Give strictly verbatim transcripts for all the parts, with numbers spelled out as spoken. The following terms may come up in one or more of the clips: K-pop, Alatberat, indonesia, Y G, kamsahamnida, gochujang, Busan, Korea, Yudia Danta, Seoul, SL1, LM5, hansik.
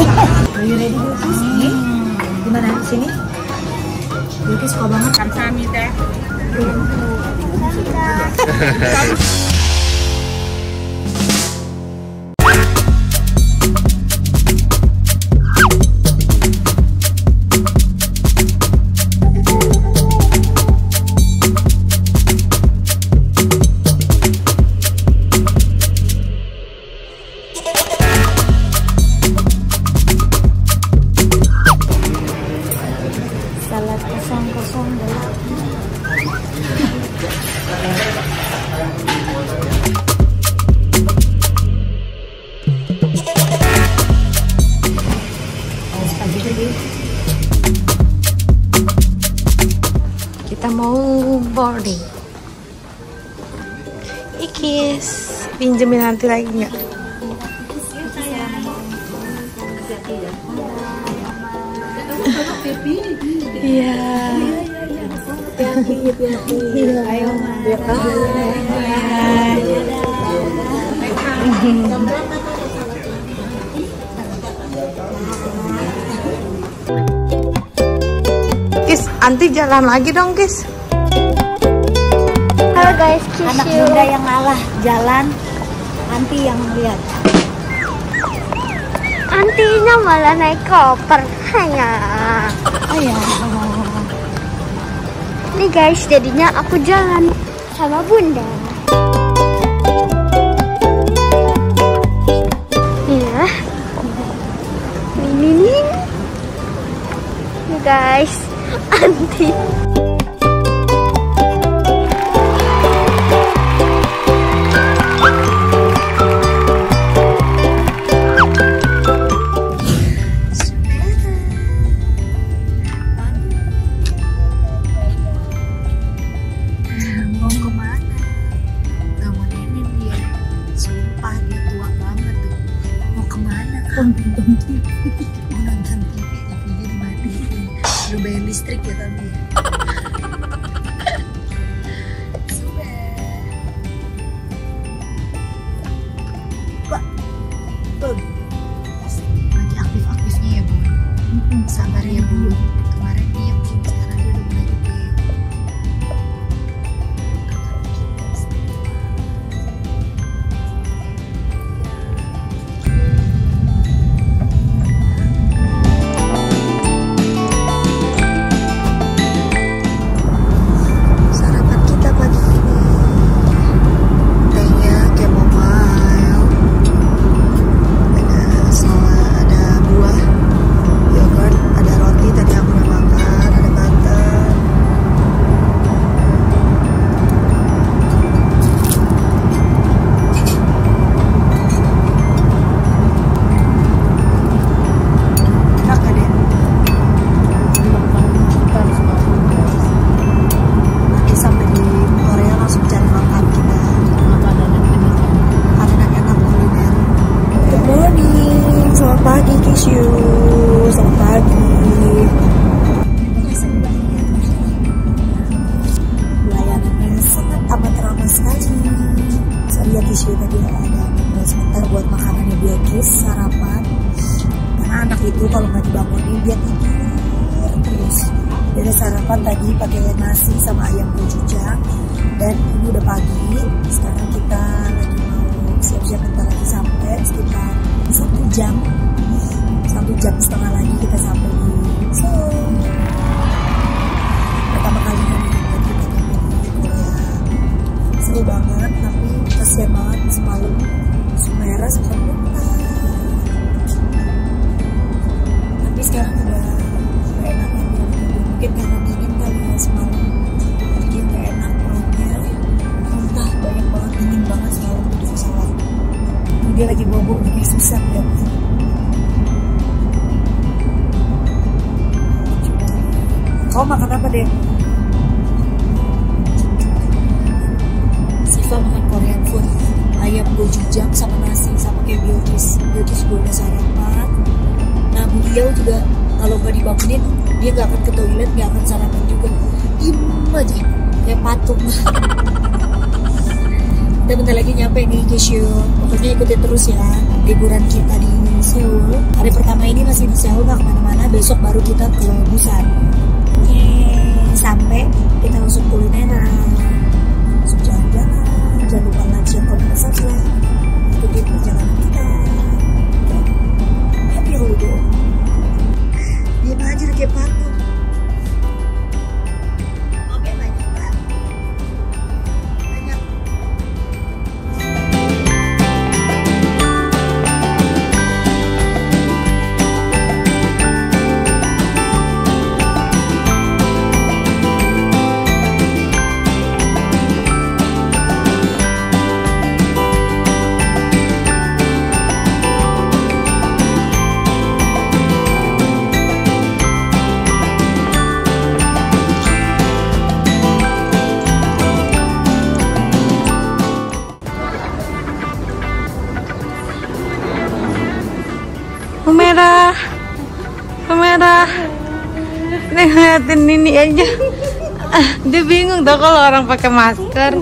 aja. Are you ready? Sini. Gimana? Sini? Yuki suka banget. Kamsahamnida. Kamsahamnida. Kita mau boarding. Ikis, pinjemin nanti lagi nggak? Iya. Ayo. Nanti jalan lagi dong, guys. Halo guys, Kisyu. Anak muda yang ngalah jalan, anti yang lihat. Antinya malah naik koper. Hanya. Ayah. Nih guys, jadinya aku jalan sama Bunda. Iya. Ini nih. Nih guys. Anti. Mau kemana? Gak mau nemenin dia. Sumpah dia tua banget tuh. Mau kemana? Mau nonton T V tapi dia dimatiin. Udah bayar listrik ya tapi ya. Sudah. Kok? Lagi aktif-aktifnya ya, Bu. Sabar ya, Bu. Kemarin dia belum, sekarang dia udah mulai gede. Itu kalau nggak dibangunin dia tidur terus. Jadi sarapan tadi pakai nasi sama ayam gochujang, dan ini udah pagi. Sekarang kita lagi mau siap-siap, kita lagi sampai sekitar satu jam, satu jam setengah lagi kita sampai di Seoul. Pertama kali ini kita di Korea, seru banget, tapi kasihan banget semalam Sumera semalam. Sekarang udah gak enak lagi, mungkin karena dingin kali ya semalam, jadi dia gak enak perutnya, muntah banyak banget, dingin banget semalam udah kesalahan. Dia lagi bobok, dia susah liatnya. Kau makan apa deh? Siva makan Korean food, ayam gochujang sama nasi sama kayak biotis, biotis gue udah sarapan. Nah, beliau juga kalau nggak dibangunin dia nggak akan ke toilet, nggak akan sarapan juga, diem aja kayak patung. Kita bentar lagi nyampe di Seoul. Pokoknya ikutin terus ya liburan kita di Seoul. Hari pertama ini masih di Seoul, nggak kemana-mana. Besok baru kita ke Busan. Oke, sampai kita langsung kulineran. Langsung jalan-jalan. Jangan lupa like, share, komen, subscribe. Ikutin perjalanan kita. Happy holiday. Diam aja kayak patung. Merah, merah. Nih ngeliatin Nini aja. Dia bingung dong kalau orang pakai masker.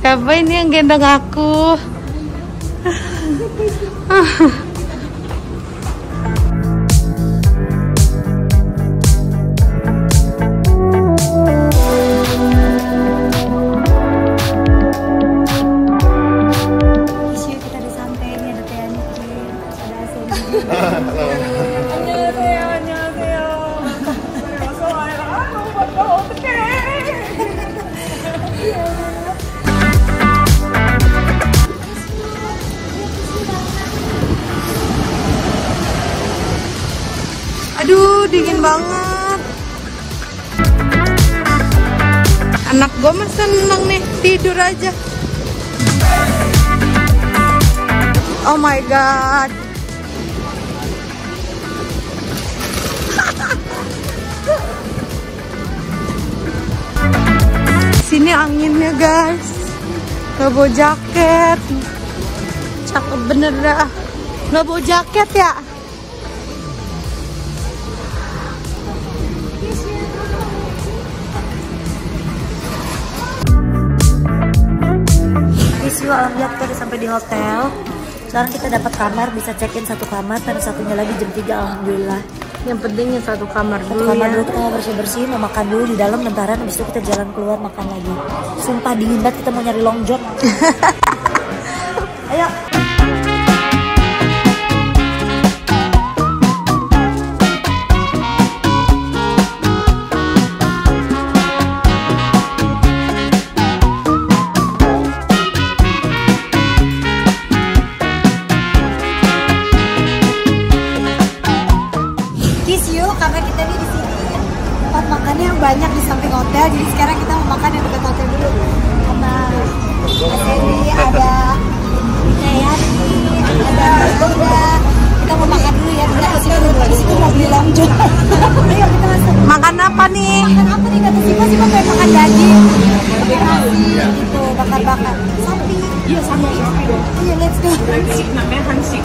Siapa ini yang gendong aku? Aduh, dingin banget. Anak gue mah seneng nih, tidur aja. Oh my god. Sini anginnya guys. Gak bawa jaket. Cakep bener dah. Gak bawa jaket ya. Alhamdulillah kita udah sampai di hotel. Sekarang kita dapat kamar, bisa check-in satu kamar, dan satunya lagi jam tiga alhamdulillah. Yang pentingnya satu kamar dulu. Satu kamar dulu kita mau bersih-bersih, mau makan dulu di dalam bentaran, habis itu kita jalan keluar makan lagi. Sumpah dingin banget, kita mau nyari long john. Ayo. Banyak di samping hotel, jadi sekarang kita mau makan yang dekat hotel dulu sama Mas Edi, ada Jayani, ada Yoga. Kita mau makan dulu ya, kita kasih dulu, habis itu mau beli longjong. Ayo kita masuk. Makan apa nih? Makan apa nih, kata Sipa, Sipa pengen makan daging tapi nasi gitu, bakar-bakar sapi. Iya, sapi. Iya, let's go. Hansik, namanya Hansik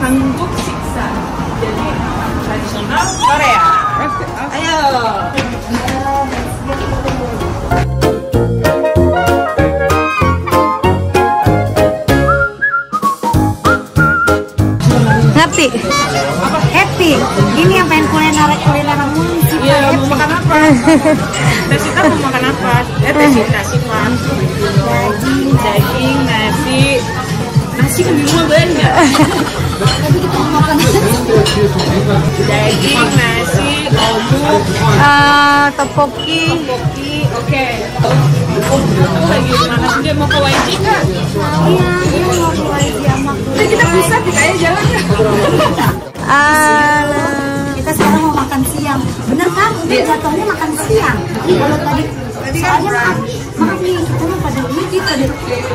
Hangguk Siksa, jadi tradisional Korea. Ayo. Ngerti? Happy. Ini yang pengen kuliner-kuliner kamu sih. Iya, mau makan apa? Tesita mau makan apa? Eh, Tesita sih mas. Daging, daging, nasi. Nasi kan di rumah banyak nggak? Tapi kita mau makan daging, nasi, omu, ah, topoki. Topoki, oke. Aku lagi mana sih, dia mau ke Y G kan? Iya, dia mau ke Y G amak. Jadi kita bisa dikaya jalan ya. Kita sekarang mau makan siang. Bener kan? Udah jatuhnya makan siang. Kalau tadi soalnya makan makan nih, kita mau pada ini kita deh.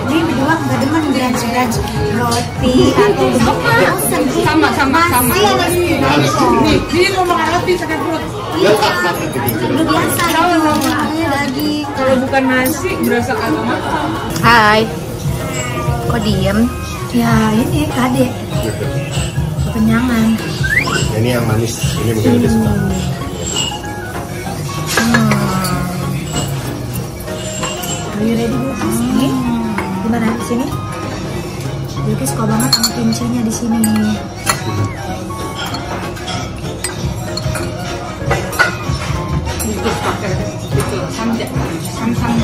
Ini berdua nggak demen brunch-brunch roti atau bosen. Sama sama sama. Ini mau makan roti sakit perut. Iya, lu biasa. Kalau bukan nasi berasa kagak makan. Hai. Kok diem? Ya ini kade. Kekenyangan. Ini yang manis. Ini mungkin udah suka. Are you ready? Ini Gimana di sini? Yuki suka banget sama kimchinya di sini. Yuki pakai itu samjang, samsang.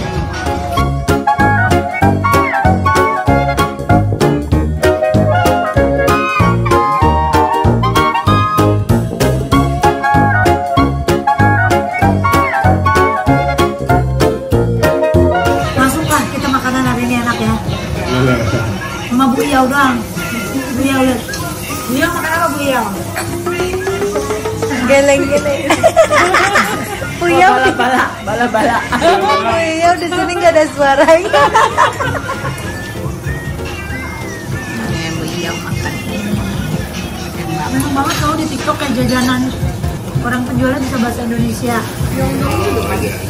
Buyau doang, buyau lihat, buyau makan apa buyau? Geleng-geleng, buyau bala-bala, bala-bala. Buyau di sini nggak ada suaranya. Buyau makan ini, enak banget kalau di TikTok kayak jajanan orang penjualnya bisa bahasa Indonesia.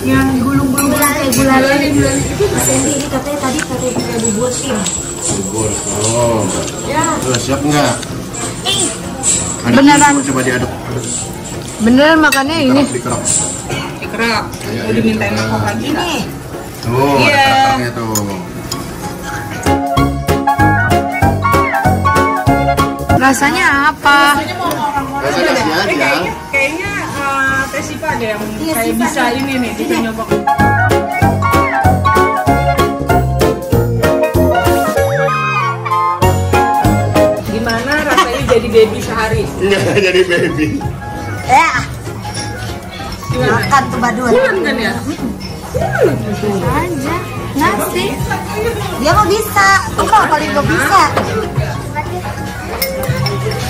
Yang gulung-gulung kayak gulali. Mas Endi ini katanya tadi katanya juga dibuatin. Bubur, oh, ya. Udah siap nggak? Beneran? Coba diaduk. Beneran makannya ini? Dikerap. Dikerap. Udah dimintain makan lagi nih. Tuh, yeah. Ada keraknya tuh. Rasanya apa? Rasanya mau orang-orang. Rasanya nasi aja. Eh, kayaknya kayaknya uh, Teh Sipa ada yang ya, kayak Sipa bisa ya. Ini nih, kita nyoba. Jadi baby sehari. Nggak jadi baby. Ya. Makan tuh baduan. Bulan kan ya? Bulan aja. Nasi. Dia mau bisa. Tuh kalau paling gue bisa.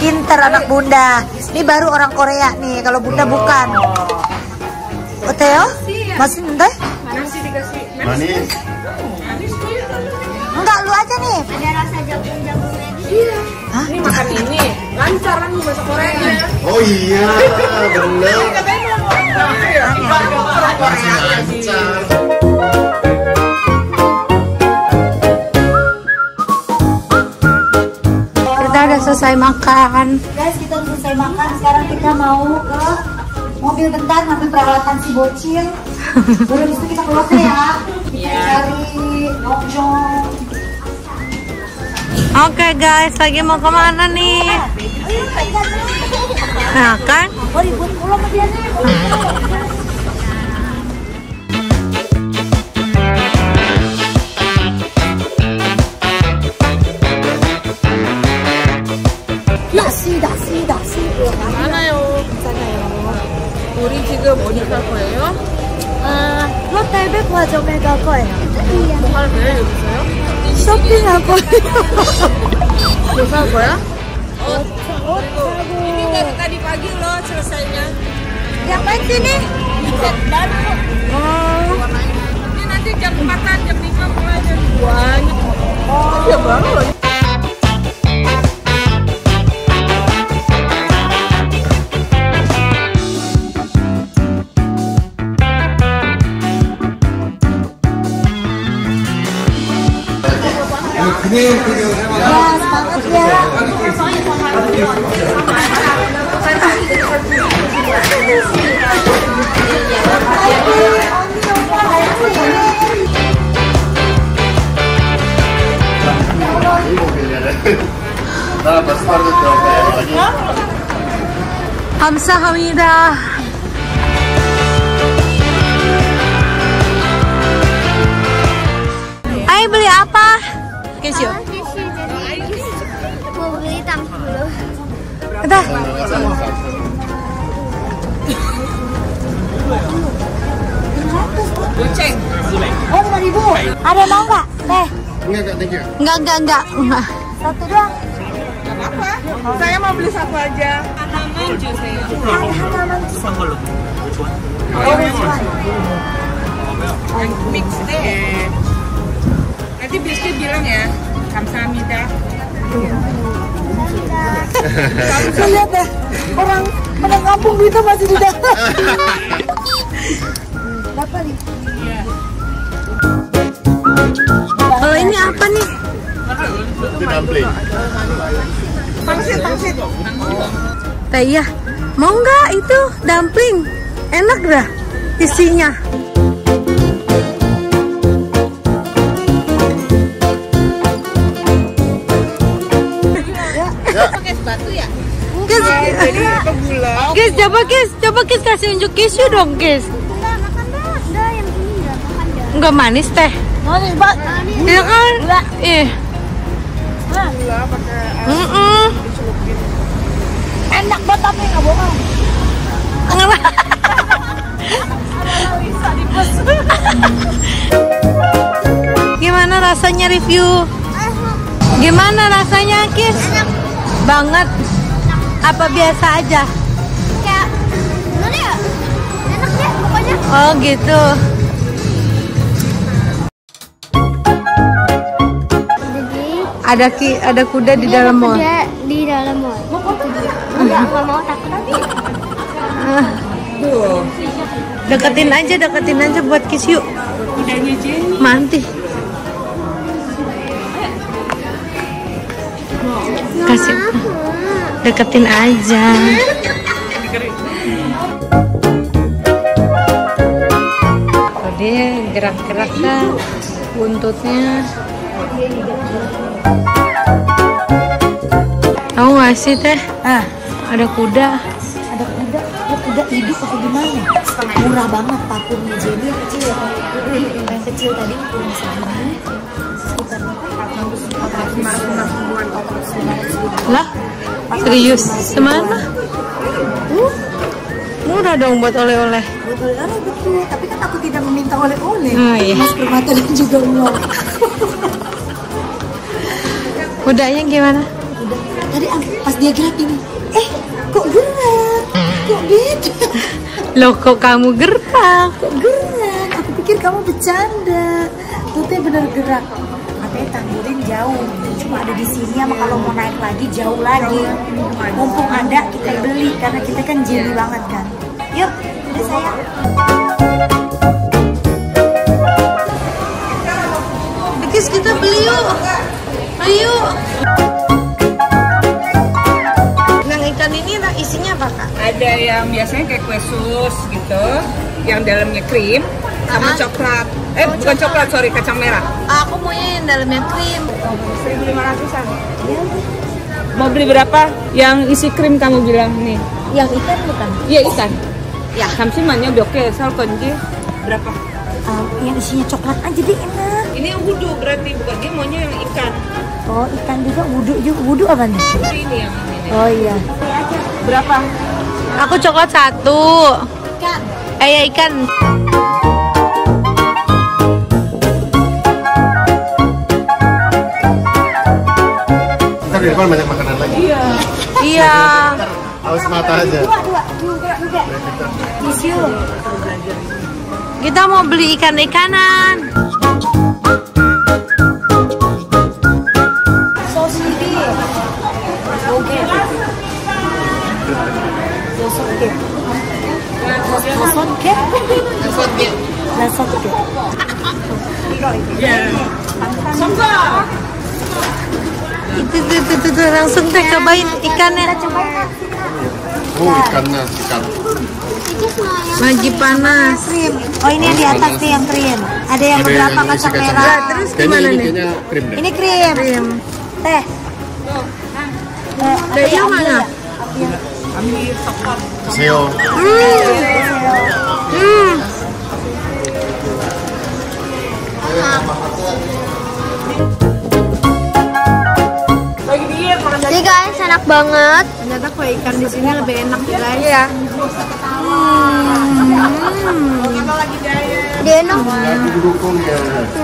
Pinter anak bunda. Ini baru orang Korea nih. Kalau bunda bukan. Oteo? Masih entah? Masih dikasih. Manis. Enggak, lu aja nih. Ada rasa jagung-jagungnya gitu. Iya. Hah? Ini makan ini lancar kan bahasa Korea. Oh iya, benar. Katanya orang Korea lancar. Kita udah selesai makan. Guys, kita udah selesai makan. Sekarang kita mau ke mobil bentar ngambil peralatan si bocil. Baru itu kita keluar ya. Kita cari Nokjong. Oke okay guys, lagi mau kemana nih? Nah kan? Dasi, dasi, dasi. Mana yo? Sana yo. Uri juga mau nikah kue yo? Ah, lo tebe kuajo mega kue. Iya. Hal beli yo. 쇼핑 할 거예요. 뭐 살 거야? 옷, 옷 사고. 이민가 tadi pagi loh selesainya. Ngapain sini? Set baru. Oh. Ini nanti jam empatan, jam lima mulai jam banyak. Oh, ya baru loh. Yes, banget ya. Hamsahamnida. Ayo beli apa? Keisha. Mau beli tangku dulu. Udah. Goceng. Oh, lima ribu. Ada mau enggak? Teh. Enggak, thank you. Enggak, enggak, enggak. Satu doang. Enggak apa-apa. Saya mau beli satu aja. Tanaman jus saya. Tanaman jus. Oh, mix deh. Nanti Bisti bilang ya, kamsahamnida. Kamsahamnida. Lihat deh, orang pada kampung kita masih di dalam. Berapa nih? Iya. Kalau ini apa nih? Itu dumpling. Pangsit, pangsit. Teh iya, mau nggak itu dumpling? Enak dah isinya. ya. Pakai sepatu ya? Guys, guys, coba guys, coba guys kasih unjuk kisyu dong guys. Enggak makan dah, enggak yang ini enggak makan dah. Enggak manis teh. Manis banget. Iya kan? Gula. Ih. Gula pakai air dicelupin. Enak banget tapi enggak bohong. Enggak. Ada Lisa di pos. Gimana rasanya review? Gimana rasanya, Kis? Enak banget. Apa biasa aja? Kayak bener ya? Enak ya pokoknya. Oh gitu. Ada ki, ada kuda di dalam mall. Kuda di dalam mall. Mau foto enggak? Enggak, mau takut tapi. Tuh. Deketin aja, deketin aja buat Kis yuk. Kudanya Jenny. Mantih. Kasih. Deketin aja. Oh, dia gerak-gerak dah buntutnya. Tahu nggak sih teh? Ah, ada kuda. Ada kuda. Ada kuda hidup apa gimana? Murah banget parkurnya jadi yang kecil ya. Yang kecil tadi kurang sama. Sekitar empat ratus lima puluh ribuan. Lah? Serius, semana? Uh, murah dong buat oleh-oleh. Buat oleh-oleh betul, tapi kan aku tidak meminta oleh-oleh. Oh, iya. Mas Permata dan juga uang. Kudanya gimana? Tadi pas dia gerak ini, eh kok gerak? Kok beda? Loh kok kamu gerak? Kok gerak? Aku pikir kamu bercanda. Tutnya bener gerak. Katanya tanggurin jauh. Ada di sini sama kalau mau naik lagi jauh lagi. Mumpung ada kita beli karena kita kan jeli banget kan. Yuk, udah sayang. Guys, kita beli yuk. Ayo. Nang ikan ini nang isinya apa kak? Ada yang biasanya kayak kue sus gitu, yang dalamnya krim sama coklat. Eh, oh, bukan coklat, sorry, kacang merah. Aku maunya yang dalamnya krim. seribu lima ratusan. Iya. Mau beli berapa? Yang isi krim kamu bilang nih. Yang ikan bukan? Iya, ikan. Ya, samsimannya doke, sal konji. Berapa? Um, yang isinya coklat aja deh, enak. Ini wudu berarti, bukan dia maunya yang ikan. Oh, ikan juga wudu juga. Wudu apa nih? Ini yang ini. Oh iya. Berapa? Aku coklat satu. Ikan. Eh, ya, ikan. Di depan banyak makanan lagi. Iya. Iya. Awas mata aja. Dua, dua, juga, juga. Tisu. Kita mau beli ikan-ikanan. Sosigi. Oke. Sosigi. Sosigi. Sosigi. Sosigi. Ya. Sambal. Itu tuh, tuh, tuh, tuh, langsung teh cobain ikannya. Oh ikannya, ikan. Lagi panas. Oh ini yang di atas tuh yang krim. Ada yang beberapa kacang merah. Terus gimana nih? Ini krim. Krim. Teh. Tehnya mana? Ambil coklat. Seo. Hmm. Hmm. Ini guys enak banget. Ternyata kue ikan di sini lebih enak guys. Iya. Kalau lagi diet. Dia enak. Didukung ya.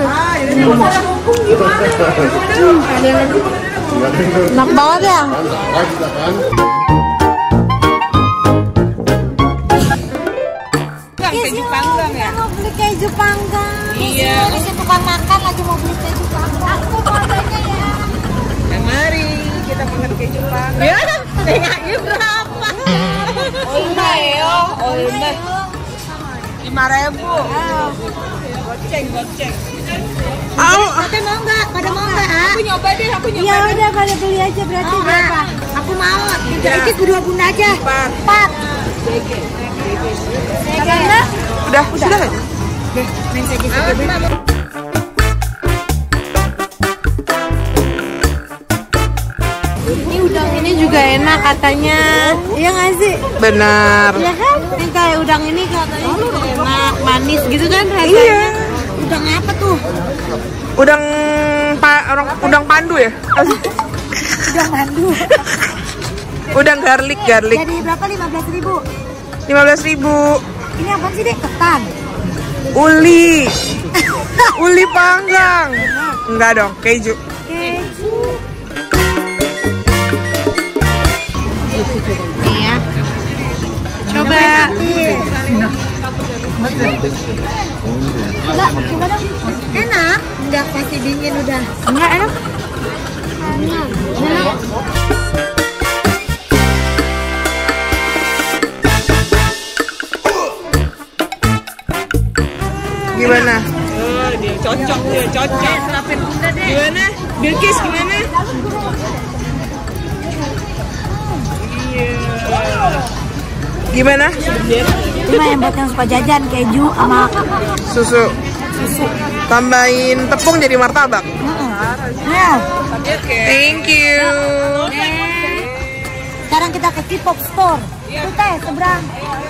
Ah, ini masalah hukum gimana? Enak banget ya. Keju panggang ya. Mau beli keju panggang. Iya. Ini tukang makan lagi mau beli keju panggang. Aku pokoknya ya. Yang mari. Kita makan keju panggang. Ya, tengahnya berapa? Olma ya, olma. Lima ribu. Goceng, goceng. Aku, aku mau nggak? Pada mau nggak? Aku nyoba deh, aku nyoba. Ya udah, pada beli aja berarti berapa? Aku mau. Berarti berdua bunda aja. Empat. Empat. Karena udah, sudah. Deh, main saja kita. Ini udah ini juga enak katanya. Iya nggak sih? Benar. Iya kan? Ini kayak udang ini katanya juga enak, manis gitu kan rasanya. Iya. Udang apa tuh? Udang pa orang udang pandu ya? Udang pandu. Udang garlic garlic. Jadi berapa? lima belas ribu. lima belas ribu. Ini apa sih, Dek? Ketan. Uli. Uli panggang. Enggak dong, keju. Keju. Iya. Coba. Enggak, gimana? Enak. Enggak pasti dingin udah. Enggak enak. Enak. Enak. Gimana? Oh, dia cocok, dia cocok. Gimana? Bilkis gimana? Iya. Gimana? Cuma yang buat yang suka jajan keju sama susu. Susu. Tambahin tepung jadi martabak. Nah. Thank you. Sekarang kita ke K-pop store. Kita seberang.